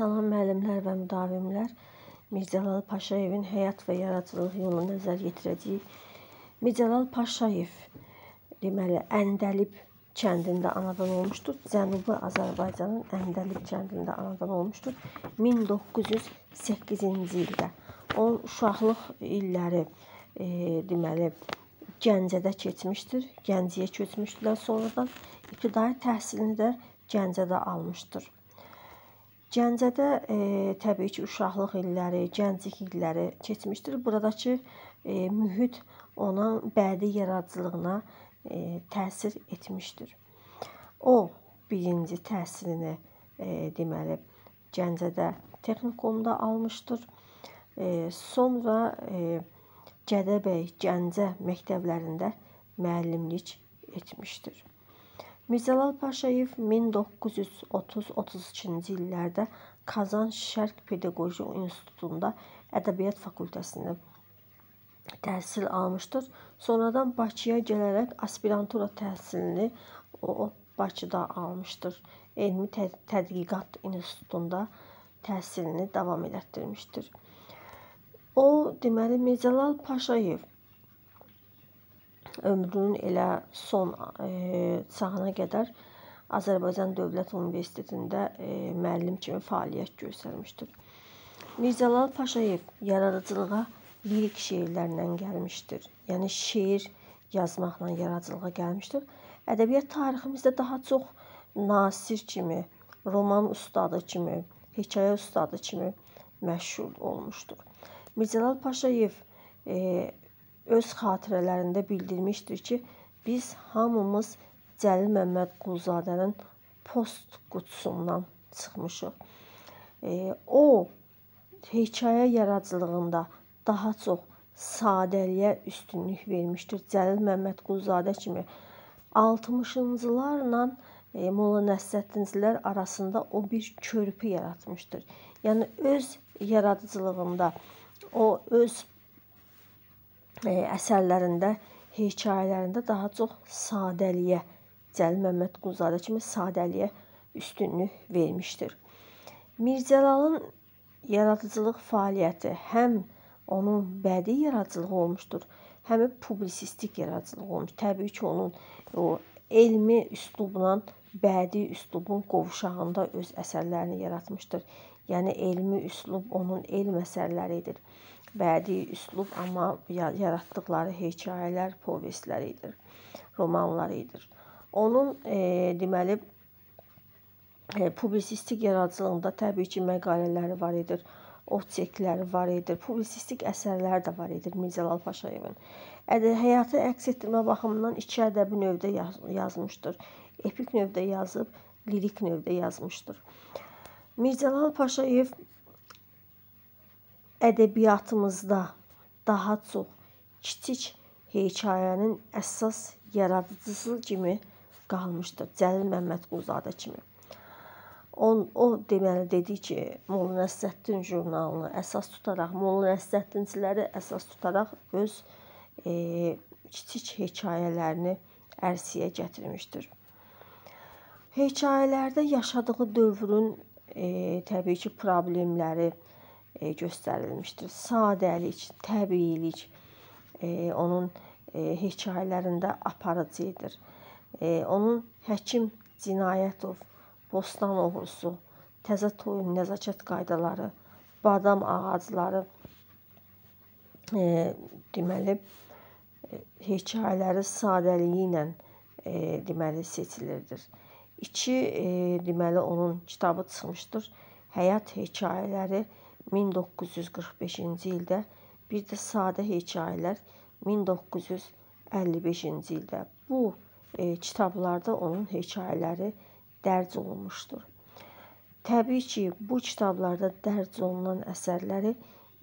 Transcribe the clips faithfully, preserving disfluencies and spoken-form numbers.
Salam müəllimlər və müdavimlər, Mircəlal Paşayevin həyat və yaradıcılıq yolunu nəzər yetirəcəyik. Mircəlal Paşayev deməli Əndəlib kəndində anadan olmuşdur. Cənubi Azərbaycanın Əndəlib kəndində anadan olmuşdur. min doqquz yüz səkkizinci ildə. Onun uşaqlıq illəri e, deməli Gəncədə keçmişdir. Gəncəyə köçmüşdülər sonradan. İbtidai təhsilini də Gəncədə almışdır. Gəncədə e, təbii ki, uşaqlıq illəri, gənclik illəri keçmişdir. Buradakı e, mühit ona bədii yaradıcılığına e, təsir etmişdir. O, birinci təhsilini e, deməli, Gəncədə texnikumda almışdır. E, sonra e, Gədəbəy, Gəncə məktəblərində müəllimlik etmişdir. Mircəlal Paşayev min doqquz yüz otuz otuz ikinci illərdə Kazan Şerq Pedagoji İnstitutunda Ədəbiyyat fakültəsində təhsil almışdır. Sonradan Bakıya gələrək aspirantura təhsilini o Bakıda almışdır. Elmi Tədqiqat İnstitutunda təhsilini davam elətdirmişdir. O, deməli, Mircəlal Paşayev ömrünün elə son e, çağına qədər Azərbaycan Dövlət Universitetində e, müəllim kimi fəaliyyət göstərmişdir. Mircəlal Paşayev yaradıcılığa lirik şeirlərlə gəlmişdir. Yəni, şeir yazmaqla yaradıcılığa gəlmişdir. Ədəbiyyat tariximizdə daha çox nasir kimi, roman ustadı kimi, hekayə ustadı kimi məşhur olmuşdur. Mircəlal Paşayev e, öz xatirələrində bildirmişdir ki, biz hamımız Cəlil Məmmədquluzadənin post qutusundan çıxmışıq. E, o, hekayə yaradıcılığında daha çox sadəliyə üstünlük vermişdir. Cəlil Məmmədquluzadə kimi altmışıncılarla e, Molla Nəsrəddincilər arasında o bir körpü yaratmışdır. Yəni, öz yaradıcılığında o öz e, əsərlərində, hekayələrində daha çox sadəliyə, Cəlil Məmmədquluzadə kimi sadəliyə üstünlük vermişdir. Mircəlalın yaradıcılıq fəaliyyəti həm onun bədii yaradıcılığı olmuşdur, həm publisistik yaradıcılığı olmuşdur. Təbii ki, onun o, elmi üslubla, bədii üslubun qovşağında öz əsərlərini yaratmışdır. Yəni, elmi üslub onun elm əsərləridir. Bədii üslub, amma yaratdıqları hekayələr, povestləridir, romanlarıdır. Onun, e, deməli, e, publisistik yaradıcılığında təbii ki, məqalələri var edir, otekləri var edir, publisistik əsərlər də var edir Mircəlal Paşayevin. Həyatı əks etdirmə baxımından iki ədəbi növdə yaz yazmışdır. Epik növdə yazıb, lirik növdə yazmışdır. Mircəlal Paşayev ədəbiyyatımızda daha çox kiçik hekayənin əsas yaradıcısı kimi qalmışdır. Cəlil Məmmədquluzadə kimi. On, o deməli dedi ki, Molla Nəsrəddin jurnalını əsas tutaraq, Molla Nəsrəddinciləri əsas tutaraq öz e, kiçik hekayələrini ərsiyə gətirmişdir. Hekayələrdə yaşadığı dövrün E, təbii ki, problemləri e, göstərilmişdir. Sadəlik, təbiilik e, onun e, hekayələrində aparıcıdır. E, onun Həkim Cinayətov, Bostan oğrusu, Təzə toyun nəzakət qaydaları, badam ağacları e, deməli, e, hekayələri sadəliyi ilə e, deməli, seçilirdir. İki, e, deməli, onun kitabı çıxmışdır. Həyat hekayələri min doqquz yüz qırx beşinci ildə, bir də sadə hekayələr min doqquz yüz əlli beşinci ildə. Bu e, kitablarda onun hekayələri dərc olunmuşdur. Təbii ki, bu kitablarda dərc olunan əsərləri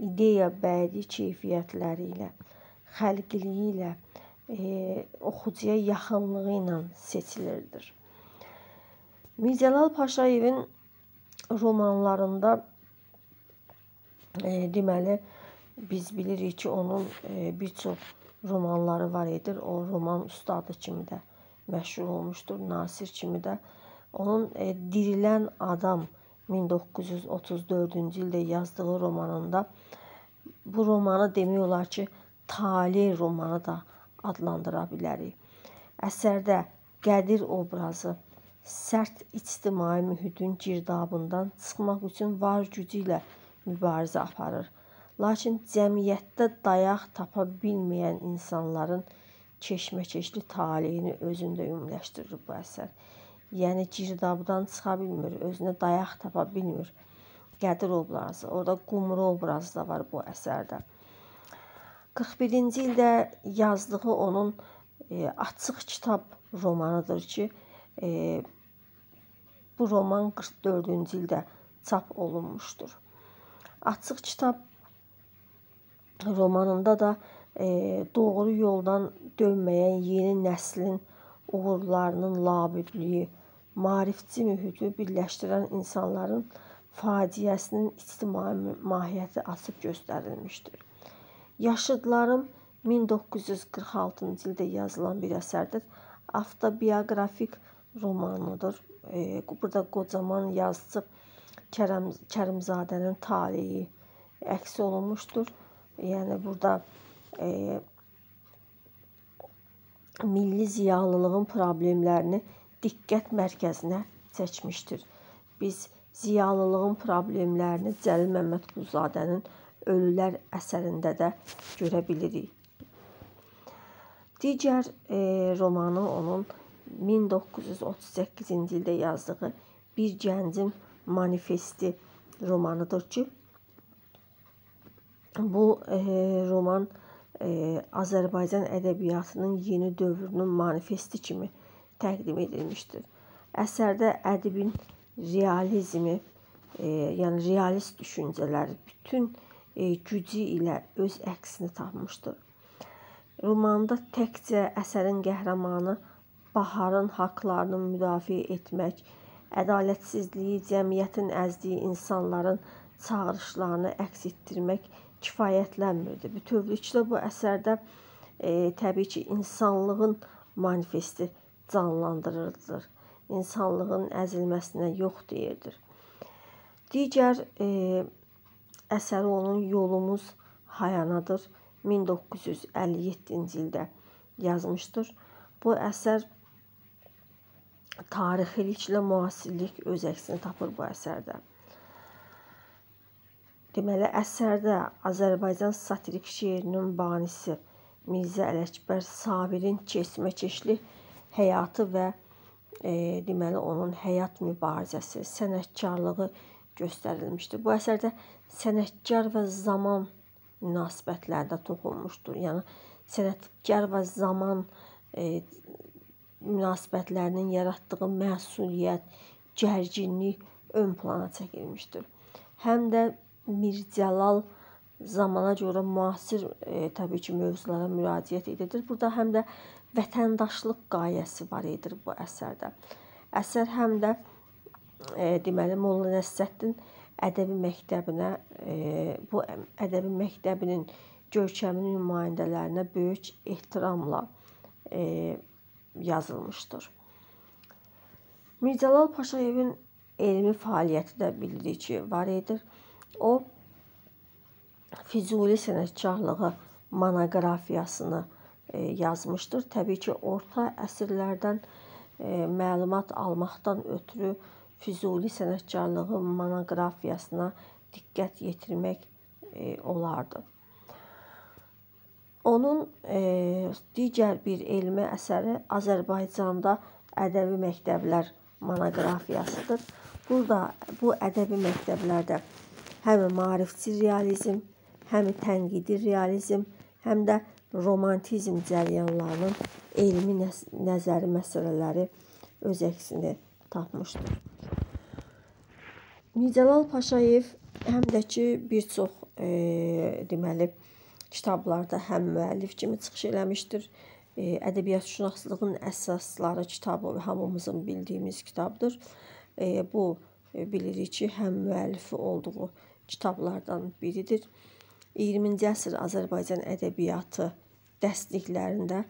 ideya bədii keyfiyyətləri ilə, xəlqiliyi ilə, e, oxucuya yaxınlığı ilə seçilirdir. Mircəlal Paşayevin romanlarında e, deməli, biz bilirik ki, onun e, bir çox romanları var edir. O, roman ustadı kimi də məşhur olmuşdur, nasir kimi də. Onun e, Dirilen Adam min doqquz yüz otuz dördüncü ildə yazdığı romanında bu romanı demək olar ki, Tale romanı da adlandıra bilərik. Əsərdə Qədir obrazı sərt ictimai mühitin girdabından çıxmaq üçün var gücü ilə mübarizə aparır. Lakin cəmiyyətdə dayaq tapa bilməyən insanların keşməkeşli taleyini özündə ümumiləşdirir bu əsər. Yəni girdabdan çıxa bilmir, özünə dayaq tapa bilmir. Qədir obrazı, orada Qumru obrazı da var bu əsərdə. qırx birinci ildə yazdığı onun e, Açıq Kitab romanıdır ki, e, bu roman qırx dördüncü ildə çap olunmuşdur. Açıq Kitab romanında da e, doğru yoldan dönməyən yeni nəslin uğurlarının labüdlüyü, maarifçi mühiti birləşdirən insanların faciəsinin ictimai mahiyyəti açıq göstərilmişdir. Yaşadlarım min doqquz yüz qırx altıncı ildə yazılan bir əsərdir. Avtobiografik romanıdır. E, burada qocaman yazıcı Kerim, Kerimzadənin taleyi əks olunmuşdur. Yəni burada e, milli ziyalılığın problemlərini diqqət mərkəzinə çəkmişdir. Biz ziyalılığın problemlərini Cəlil Məmmədquluzadənin Ölülər əsərində də görə bilirik. Digər e, romanı onun min doqquz yüz otuz səkkizinci ildə yazdığı Bir Gəncim Manifesti romanıdır ki, bu e, roman e, Azərbaycan ədəbiyyatının yeni dövrünün manifesti kimi təqdim edilmişdir. Əsərdə ədibin realizmi, e, yəni realist düşüncələri bütün gücü ilə öz əksini tapmışdır. Romanda təkcə əsərin qəhrəmanı Baharın haqlarını müdafiə etmək, ədalətsizliyi, cəmiyyətin əzdiyi insanların çağırışlarını əks etdirmək kifayətlənmirdi. Bütövlükdə bu əsərdə e, təbii ki, insanlığın manifesti canlandırılır. İnsanlığın əzilməsinə yox deyirdir. Digər e, əsəri onun Yolumuz Hayanadır min doqquz yüz əlli yeddinci ildə yazmışdır. Bu əsər tarixiliklə müasirlik öz əksini tapır bu əsərdə. Deməli, əsərdə Azərbaycan satirik şeirinin banisi Mirzə Ələkbər Səbirin keçməkeşli həyatı və e, deməli onun həyat mübarizəsi, sənətkarlığı göstərilmişdir. Bu əsərdə sənətkar və zaman münasibətlərdə toxunmuşdur. Yəni, sənətkar və zaman e, münasibətlərinin yaratdığı məsuliyyət, gərginlik ön plana çəkilmişdir. Həm də Mircəlal zamana görə müasir e, təbii ki, mövzulara müraciət edilir. Burada həm də vətəndaşlıq qayəsi var edir bu əsərdə. Əsər həm də E, deməli, Molla Nəsrəddin ədəbi məktəbinə, e, bu ədəbi məktəbinin görkəmli nümayəndələrinə böyük ehtiramla e, yazılmışdır. Mircəlal Paşayevin elmi fəaliyyəti də bilirik ki, var edir. O, Füzuli sənətkarlığı monoqrafiyasını e, yazmışdır. Təbii ki, orta əsrlərdən e, məlumat almaqdan ötürü Füzuli sənətkarlığı monoqrafiyasına diqqət yetirmək e, olardı. Onun e, digər bir elmi əsəri Azərbaycanda Ədəbi Məktəblər monoqrafiyasıdır. Burada bu ədəbi məktəblərdə həm maarifçi realizm, həm tənqidi realizm, həm də romantizm cəryanlarının elmi nəz nəzəri məsələləri öz əksini tapmışdır. Mircəlal Paşayev həm də ki, bir çox e, deməli, kitablarda həm müəllif kimi çıxış eləmişdir. E, Ədəbiyyat Şünaslığının Əsasları kitabı hamımızın bildiyimiz kitabdır. E, bu, e, bilirik ki, həm müəllifi olduğu kitablardan biridir. iyirminci əsr Azərbaycan ədəbiyyatı dəstliklərində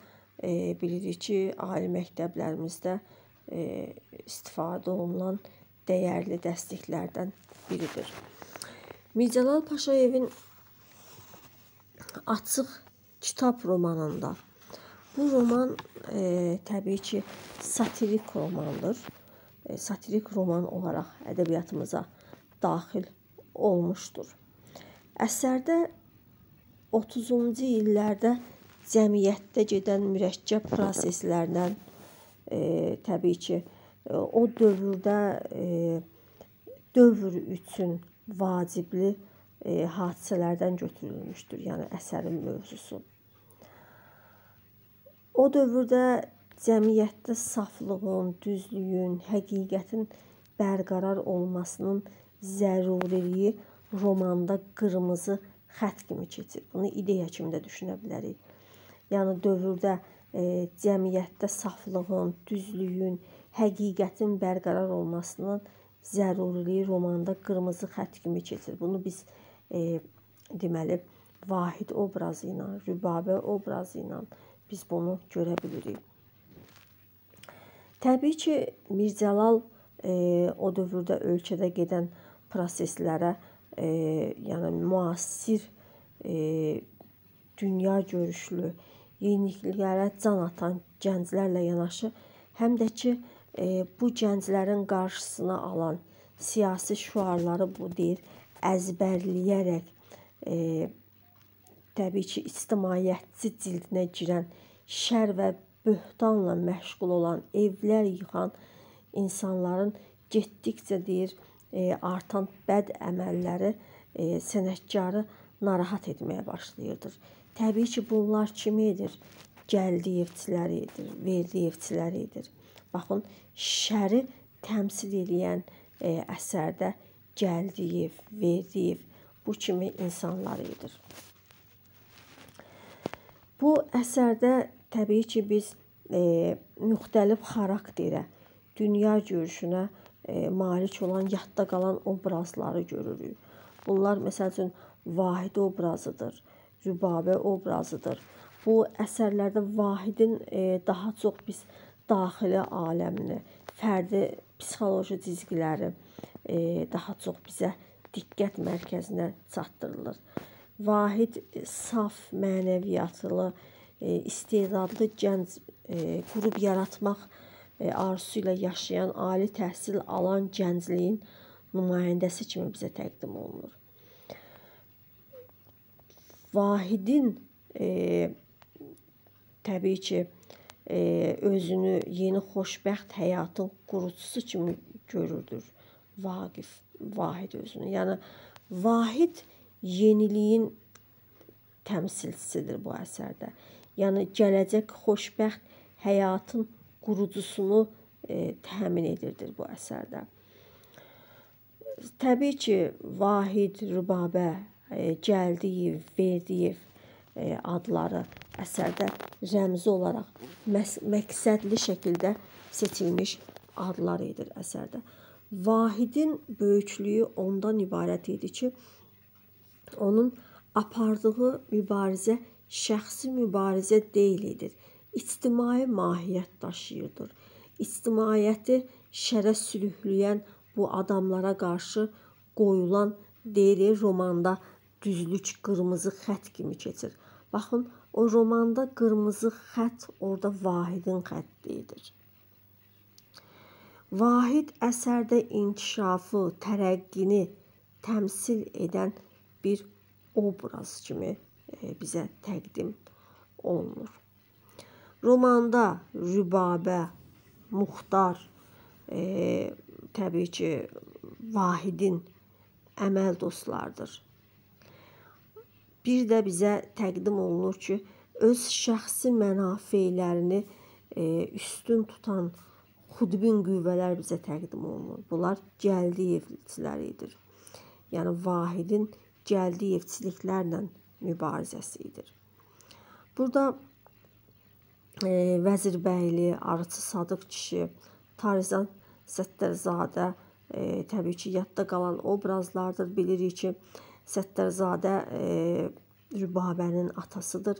e, bilirik ki, ali məktəblərimizdə e, istifadə olunan dəyərli dəstliklərdən biridir. Mircəlal Paşayevin Açıq Kitab romanında, bu roman e, təbii ki satirik romandır, e, satirik roman olaraq ədəbiyyatımıza daxil olmuşdur. Əsərdə otuzuncu illərdə cəmiyyətdə gedən mürəkkəb proseslərdən, e, təbii ki, e, o dövrdə e, dövr üçün vacibli e, hadisələrdən götürülmüşdür, yəni əsərin mövzusu. O dövrdə cəmiyyətdə saflığın, düzlüyün, həqiqətin bərqərar olmasının zəruriliyi romanda qırmızı xət kimi keçir. Bunu ideya kimi də düşünə bilərik. Yəni dövrdə e, cəmiyyətdə saflığın, düzlüyün, həqiqətin bərqərar olmasının zəruriliyi romanda qırmızı xət kimi keçir. Bunu biz e, deməli Vahid obrazı ilə, Rübabə obrazı ilə biz bunu görə bilirik. Təbii ki, Mircəlal e, o dövrdə ölkədə gedən proseslərə, e, yəni müasir e, dünya görüşlü, yeniliklərə can atan gənclərlə yanaşı, həm də ki, e, bu gənclərin qarşısına alan siyasi şüarları bu deyir, əzbərləyərək, e, təbii ki, ictimaiyyətçi cildinə girən, şər və böhtanla məşğul olan, evlər yıxan insanların getdikcə deyir, e, artan bəd əməlləri e, sənətkarı narahat etməyə başlayırdır. Təbii ki, bunlar kimidir? Gəldiyevçiləridir, Verdiyevçiləridir. Baxın, şəri təmsil edən e, əsərdə Gəldiyev, Verdiyev bu kimi insanlarıdır. Bu əsərdə təbii ki, biz e, müxtəlif xarakterə, dünya görüşünə e, malik olan, yadda qalan obrazları görürük. Bunlar, məsəl üçün, Vahid obrazıdır, Rübabə obrazıdır. Bu əsərlərdə Vahidin e, daha çox biz daxili aləmini, fərdi psixoloji cizgiləri e, daha çox bizə diqqət mərkəzinə çatdırılır. Vahid saf, mənəviyyatlı, e, istedadlı gənc e, qrup yaratmaq e, arzusu ilə yaşayan, ali təhsil alan gəncliyin nümayəndəsi kimi bizə təqdim olunur. Vahidin e, təbii ki, e, özünü yeni xoşbəxt həyatın qurucusu kimi görürdür Vaqif, Vahid özünü. Yəni, Vahid yeniliyin təmsilçisidir bu əsərdə. Yəni, gələcək xoşbəxt həyatın qurucusunu e, təmin edirdir bu əsərdə. Təbii ki, Vahid, Rübabə, Gəldiyev, Verdiyev adları əsərdə rəmzi olaraq məqsədli şəkildə seçilmiş adlar edir əsərdə. Vahidin böyüklüyü ondan ibarət idi ki, onun apardığı mübarizə şəxsi mübarizə deyil idi, ictimai mahiyyət daşıyırdır. İctimaiyyəti şərə sülühləyən bu adamlara qarşı qoyulan deyir romanda düzlük qırmızı xət kimi keçir. Baxın, o romanda qırmızı xət orada Vahidin xəttidir. Vahid əsərdə inkişafı, tərəqqini təmsil edən bir obraz kimi bizə təqdim olunur. Romanda Rübabə, Muxtar, e, təbii ki, Vahidin əməl dostlardır. Bir də bizə təqdim olunur ki, öz şəxsi mənafeylərini e, üstün tutan xudbin qüvvələr bizə təqdim olunur. Bunlar Gəldiyevçiləridir. Yəni, Vahidin Gəldiyevçiliklərlə mübarizəsidir. Burada e, Vəzirbəyli, Arıçı Sadıq kişi, Tarizan Səttərzadə, E, təbii ki, yadda qalan obrazlardır. Bilirik ki, Səttərzadə e, Rübabənin atasıdır.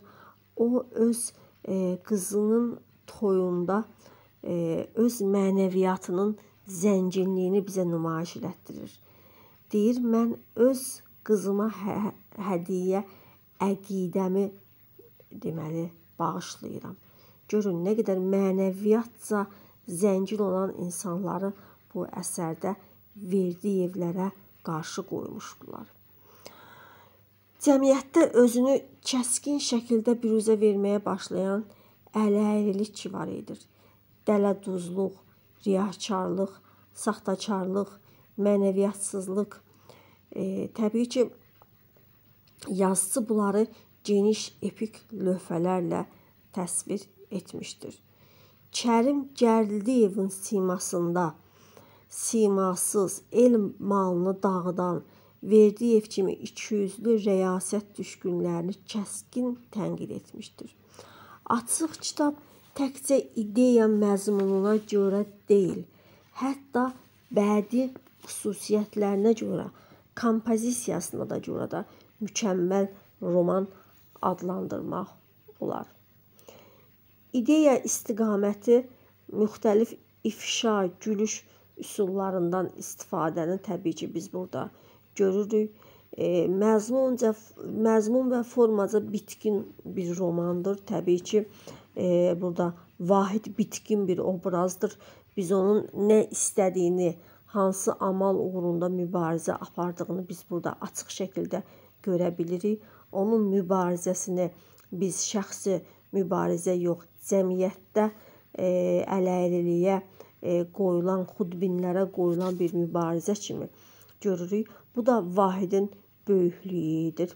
O, öz e, qızının toyunda e, öz mənəviyyatının zənginliyini bizə nümayiş elətdirir. Deyir, mən öz qızıma hə hədiyə əqidəmi deməli bağışlayıram. Görün, nə qədər mənəviyyatca zəngin olan insanları bu əsərdə Verdiyevlərə qarşı qoymuşdular. Cəmiyyətdə özünü kəskin şəkildə büruzə verməyə başlayan ələyrilik ki var edir. Dələduzluq, riyakarlıq, saxtakarlıq, mənəviyyatsızlıq. E, təbii ki, yazısı bunları geniş epik lövhələrlə təsvir etmişdir. Kərim Gəldiyevin simasında simasız el malını dağıdan Verdiyev kimi ikiyüzlü rəyasət düşkünlərini kəskin tənqid etmişdir. Açıq kitab təkcə ideya məzmununa görə deyil, hətta bədii xüsusiyyətlərinə görə, kompozisiyasına da görə da mükəmməl roman adlandırmaq olar. İdeya istiqaməti müxtəlif ifşa, gülüş üsullarından istifadəni təbii ki biz burada görürük. E, məzmunca, məzmun və formaca bitkin bir romandır. Təbii ki, e, burada Vahid bitkin bir obrazdır. Biz onun nə istədiyini, hansı amal uğrunda mübarizə apardığını biz burada açıq şəkildə görə bilirik. Onun mübarizəsini biz şəxsi mübarizə yox, cəmiyyətdə e, ələyirliyə e, qoyulan, xudbinlərə qoyulan bir mübarizə kimi görürük. Bu da Vahidin böyüklüyüdür.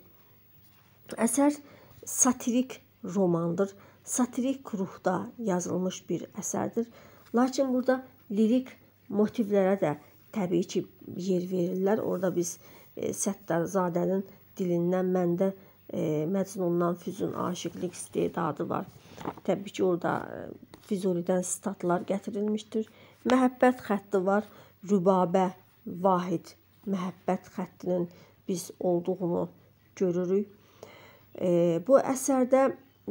Əsər satirik romandır. Satirik ruhda yazılmış bir əsərdir. Lakin burada lirik motivlərə də təbii ki yer verirlər. Orada biz e, Səttərzadənin dilindən məndə e, Məcnundan Füzun aşiqlik istedadı var. Təbii ki orada Füzulidən statlar gətirilmişdir. Məhəbbət xətti var. Rübabə, Vahid məhəbbət xəttinin biz olduğunu görürük. E, bu əsərdə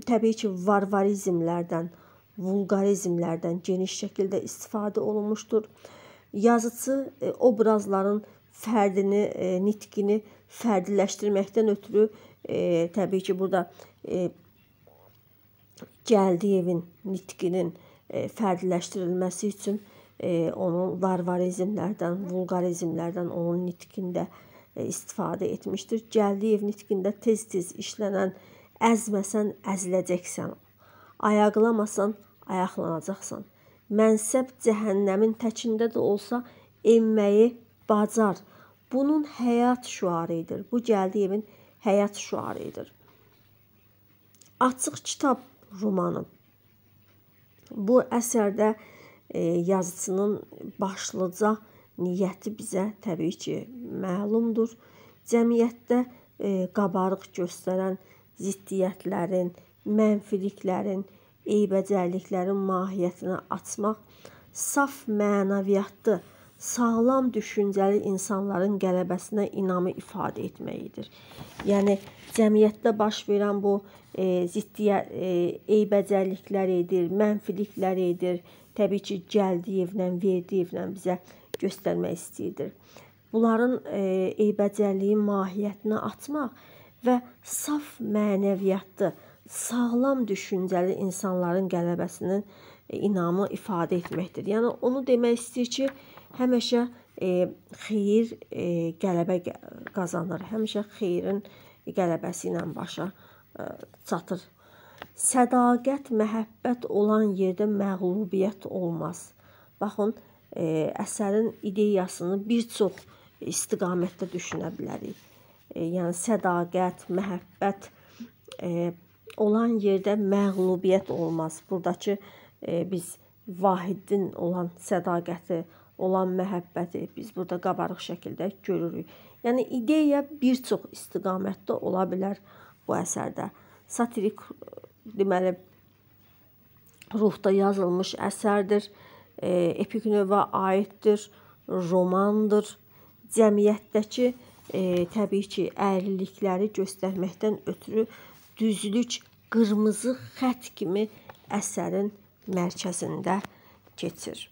təbii ki varvarizmlərdən, vulqarizmlərdən geniş şəkildə istifadə olunmuşdur. Yazıcı e, obrazların fərdini, e, nitqini fərdiləşdirməkdən ötürü e, təbii ki burada e, Gəldiyevin nitqinin e, fərdiləşdirilməsi üçün onun varvarizmlərdən, vulqarizmlərdən onun nitqində istifadə etmişdir. Gəldiyev nitqində tez-tez işlənən əzməsən əziləcəksən, ayaqlamasan ayaqlanacaqsan, mənsəb cəhənnəmin təkində də olsa enməyi bacar. Bunun həyat şüarıdır. Bu Gəldiyevin həyat şüarıdır. Açıq kitab romanı. Bu əsərdə yazıcının başlıca niyyəti bizə təbii ki məlumdur. Cəmiyyətdə qabarıq göstərən ziddiyyətlərin, mənfiliklərin, eybəcərliklərin mahiyyətini açmaq, saf mənəviyyatlı, sağlam düşüncəli insanların qələbəsinə inamı ifadə etməyidir. Yəni, cəmiyyətdə baş verən bu e, ziddiyyət, e, eybəcərlikləridir, mənfilikləridir. Təbii ki, Gəldiyevlə, Verdiyevlə bizə göstərmək istəyirdir. Bunların e, eybəcərliyin mahiyyətini açmaq və saf mənəviyyatlı, sağlam düşüncəli insanların qələbəsinin inamı ifadə etməkdir. Yəni, onu demək istəyir ki, həmişə e, xeyir e, qələbə qazanır, həmişə xeyrin qələbəsi ilə başa e, çatır. Sədaqət, məhəbbət olan yerdə məğlubiyyət olmaz. Baxın, e, əsərin ideyasını bir çox istiqamətdə düşünə bilərik. E, yəni, sədaqət, məhəbbət e, olan yerdə məğlubiyyət olmaz. Buradakı e, biz Vahidin olan sədaqəti, olan məhəbbəti biz burada qabarıq şəkildə görürük. Yəni, ideya bir çox istiqamətdə ola bilər bu əsərdə. Satirik deməli, ruhda yazılmış əsərdir, e, epik növə aiddir, romandır. Cəmiyyətdəki e, təbii ki, əyrilikləri göstərməkdən ötürü düzlük, qırmızı xət kimi əsərin mərkəzində keçir.